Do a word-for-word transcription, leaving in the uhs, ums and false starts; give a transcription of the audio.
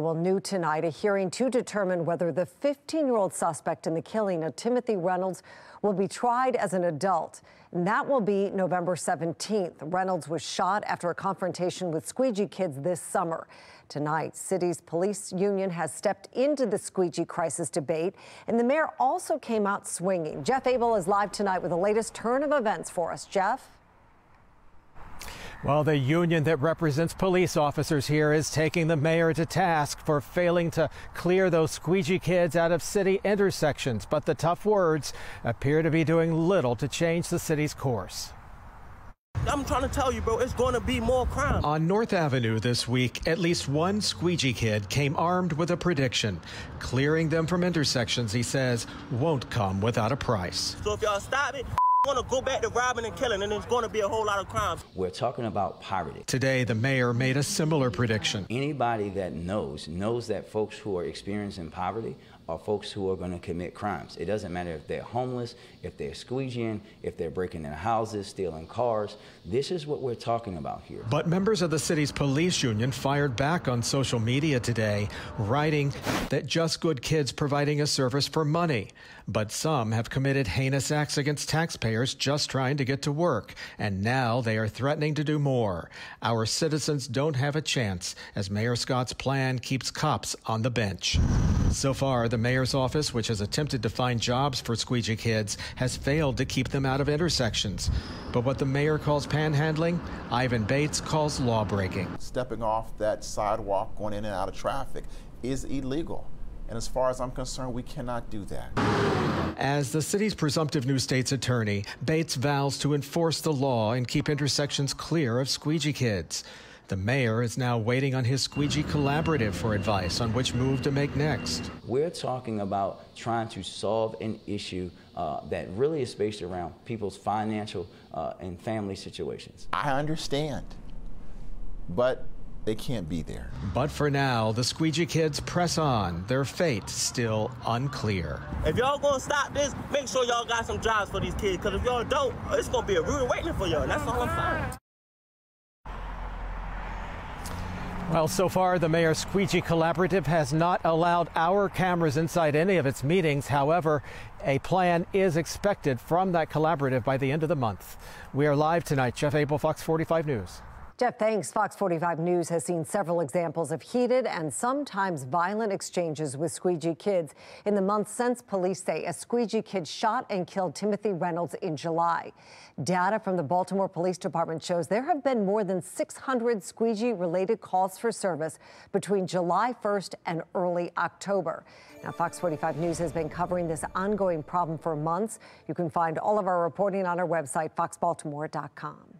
will new tonight, a hearing to determine whether the fifteen-year-old suspect in the killing of Timothy Reynolds will be tried as an adult. And that will be November seventeenth. Reynolds was shot after a confrontation with squeegee kids this summer. Tonight, city's police union has stepped into the squeegee crisis debate, and the mayor also came out swinging. Jeff Abel is live tonight with the latest turn of events for us. Jeff? Well, the union that represents police officers here is taking the mayor to task for failing to clear those squeegee kids out of city intersections. But the tough words appear to be doing little to change the city's course. I'm trying to tell you, bro, it's going to be more crime. On North Avenue this week, at least one squeegee kid came armed with a prediction. Clearing them from intersections, he says, won't come without a price. So if y'all stop it, going to go back to robbing and killing, and it's going to be a whole lot of crimes. We're talking about poverty. Today, the mayor made a similar prediction. Anybody that knows, knows that folks who are experiencing poverty are folks who are going to commit crimes. It doesn't matter if they're homeless, if they're squeegeeing, if they're breaking their houses, stealing cars. This is what we're talking about here. But members of the city's police union fired back on social media today, writing that Just Good Kids providing a service for money. But some have committed heinous acts against taxpayers just trying to get to work, and now they are threatening to do more. Our citizens don't have a chance as Mayor Scott's plan keeps cops on the bench. So far, the mayor's office, which has attempted to find jobs for squeegee kids, has failed to keep them out of intersections. But what the mayor calls panhandling, Ivan Bates calls lawbreaking. Stepping off that sidewalk, going in and out of traffic is illegal. And as far as I'm concerned, we cannot do that. As the city's presumptive new state's attorney, Bates vows to enforce the law and keep intersections clear of squeegee kids. The mayor is now waiting on his squeegee collaborative for advice on which move to make next. We're talking about trying to solve an issue uh, that really is based around people's financial uh, and family situations. I understand, but they can't be there. But for now, the squeegee kids press on, their fate still unclear. If y'all gonna stop this, make sure y'all got some jobs for these kids, because if y'all don't, it's gonna be a rude awakening for y'all. That's all I'm saying. Well, so far, the mayor's squeegee collaborative has not allowed our cameras inside any of its meetings. However, a plan is expected from that collaborative by the end of the month. We are live tonight. Jeff Abel, Fox forty-five News. Jeff, thanks. Fox forty-five News has seen several examples of heated and sometimes violent exchanges with squeegee kids in the months since police say a squeegee kid shot and killed Timothy Reynolds in July. Data from the Baltimore Police Department shows there have been more than six hundred squeegee-related calls for service between July first and early October. Now, Fox forty-five News has been covering this ongoing problem for months. You can find all of our reporting on our website, fox baltimore dot com.